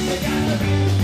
I